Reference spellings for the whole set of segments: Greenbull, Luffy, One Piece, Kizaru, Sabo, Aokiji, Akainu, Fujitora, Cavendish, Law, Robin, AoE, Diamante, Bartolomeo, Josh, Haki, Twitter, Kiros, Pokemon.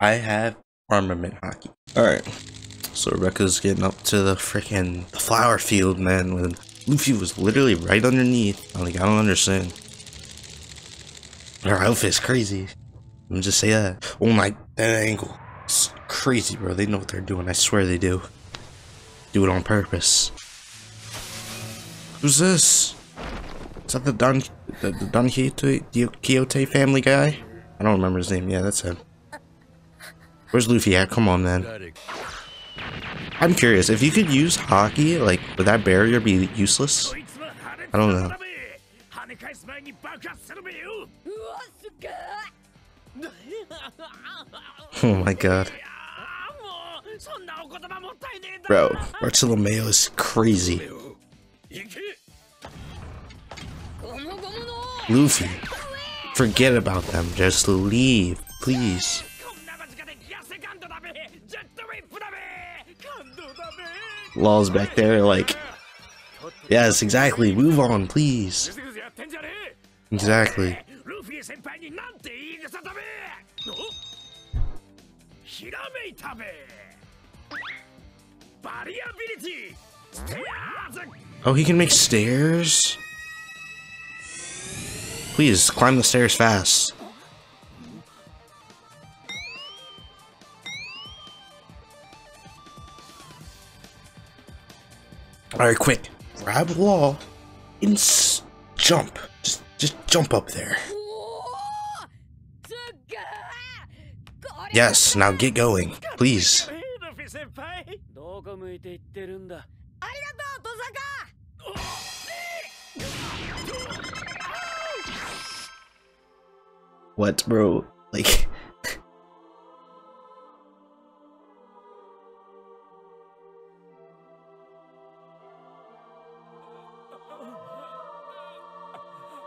I have armament hockey. Alright, so Rekka's getting up to the freaking flower field, man, when Luffy was literally right underneath. I'm like, I don't understand. Her outfit's crazy. Let me just say that. Oh my, that angle. It's crazy, bro. They know what they're doing. I swear they do. Do it on purpose. Who's this? Is that the Don Quixote family guy? I don't remember his name. Yeah, that's him. Where's Luffy at? Come on, man. I'm curious. If you could use Haki, like, would that barrier be useless? I don't know. Oh my god. Bro, Bartolomeo is crazy. Luffy, forget about them. Just leave, please. Law's back there like, yes, exactly. Move on, please. Exactly. Oh, he can make stairs? Please, climb the stairs fast. Alright, quick. Grab Law and jump. Just jump up there. Yes, now get going. Please. What, bro? Like...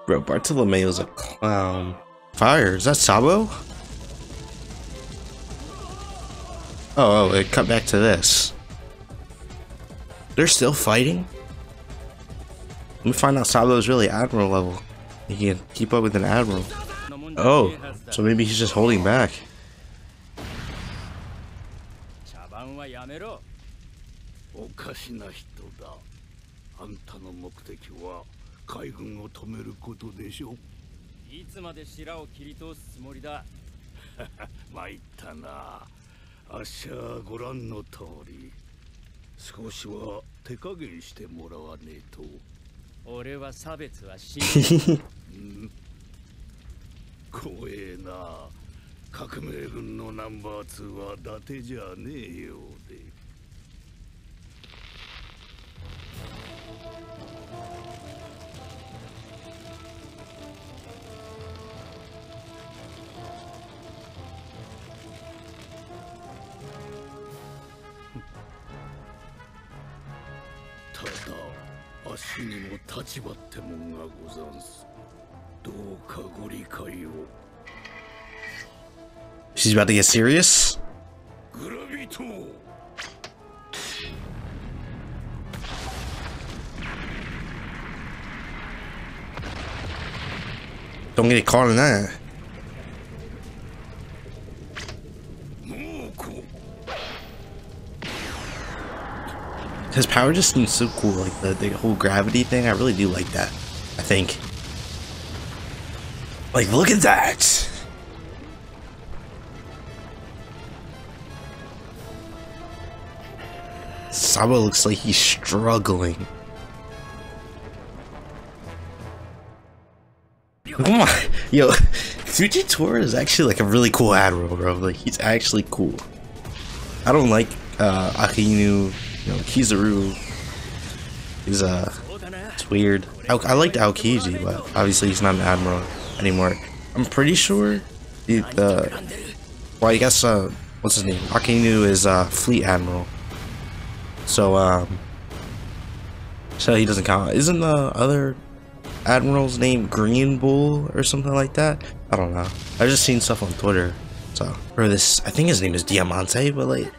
Bro, Bartolomeo's a clown. Fire, is that Sabo? Oh, it cut back to this. They're still fighting? Let me find out Sabo's really admiral level. He can keep up with an admiral. Oh, so maybe he's just holding back. She's about to get serious? Don't get caught in that. His power just seems so cool, like the whole gravity thing. I really do like that. I think. Like, look at that! Sabo looks like he's struggling. Come on! Yo, Fujitora is actually like a really cool admiral, bro. Like, he's actually cool. I don't like Akainu. You know, Kizaru is it's weird. I liked Aokiji, but obviously he's not an admiral anymore. I'm pretty sure well, I guess what's his name? Akainu is fleet admiral. So so he doesn't count. Isn't the other admiral's name Greenbull or something like that? I don't know. I've just seen stuff on Twitter. So or this, I think his name is Diamante, but like,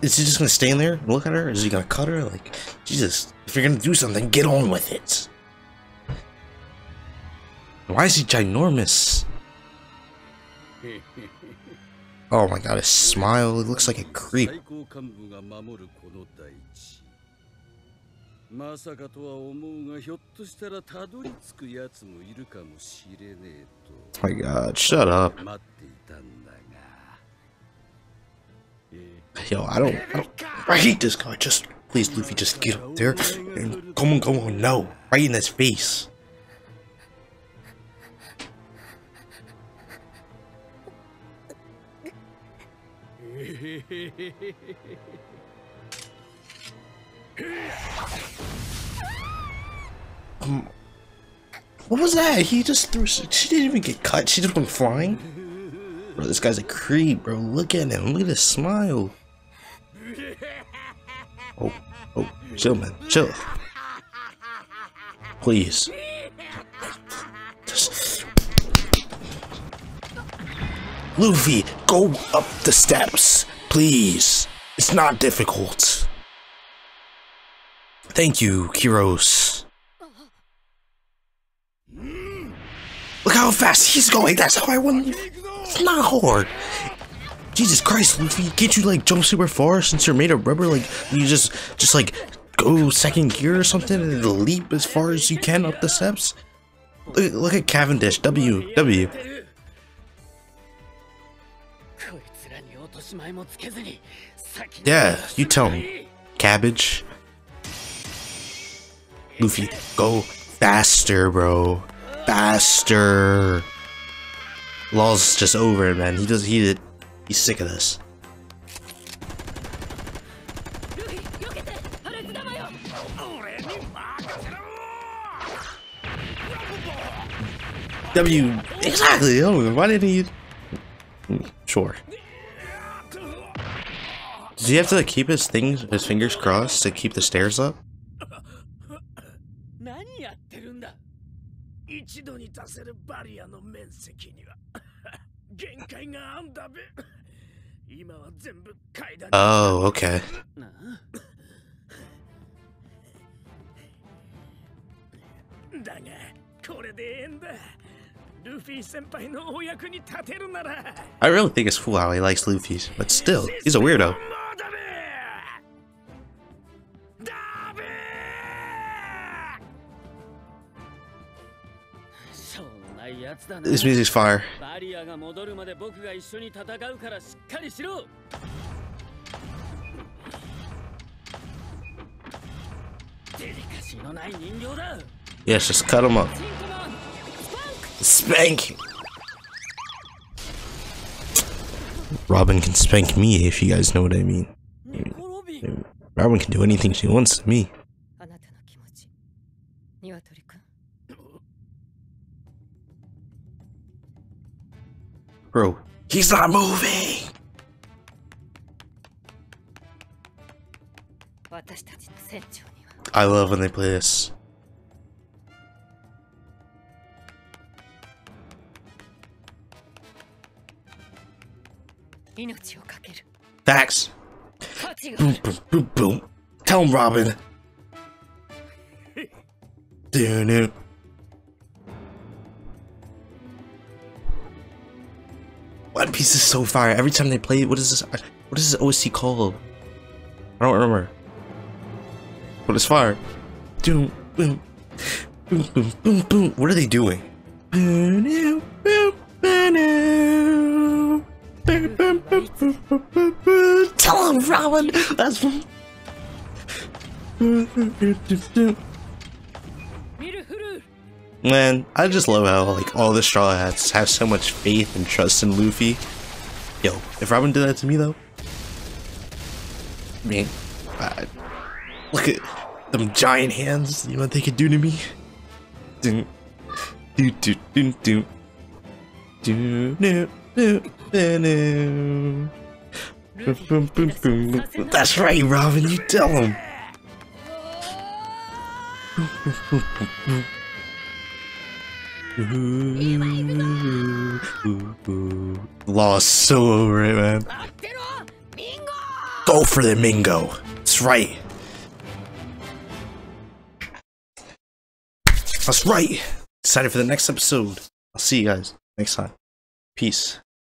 is he just gonna stand there and look at her? Is he gonna cut her? Like, Jesus, if you're gonna do something, get on with it. Why is he ginormous? Oh my god, his smile, it looks like a creep. Oh my god, shut up. Yo, I hate this guy. Just please, Luffy, just get up there and come on, no, right in his face. What was that? He just threw. She didn't even get cut. She just went flying. Bro, this guy's a creep, bro. Look at him. Look at his smile. Oh, chill, man, chill. Please. Luffy, go up the steps, please. It's not difficult. Thank you, Kiros. Look how fast he's going. That's how I want. It's not hard. Jesus Christ, Luffy, can't you like jump super far since you're made of rubber? Like you just like go second gear or something and leap as far as you can up the steps. Look at Cavendish. W. Yeah, you tell me, cabbage. Luffy, go faster, bro. Faster. Law's just over it, man. He's sick of this. W. Exactly. Oh, why didn't he? Sure. Does he have to like, keep his fingers crossed to keep the stairs up? Oh, okay. I really think it's cool how he likes Luffy's, but still, he's a weirdo. This music's fire. Yes, just cut him up. Spank! Robin can spank me if you guys know what I mean. Robin can do anything she wants to me. Bro, he's not moving. I love when they play this. Facts. Boom, boom, boom, boom. Tell him, Robin. Dude. One Piece is so fire. Every time they play, what is this OST called? I don't remember. But it's fire. Doom, boom, boom, boom, boom, boom. What are they doing? Tell him, Robin. That's. Man, I just love how like all the Straw Hats have so much faith and trust in Luffy. Yo, if Robin did that to me though, man, look at them giant hands. You know what they could do to me? Do do do do do do do do do. That's right, Robin. You tell him. Law is so over it, man. Go for the Mingo. That's right. That's right. Excited for the next episode. I'll see you guys next time. Peace.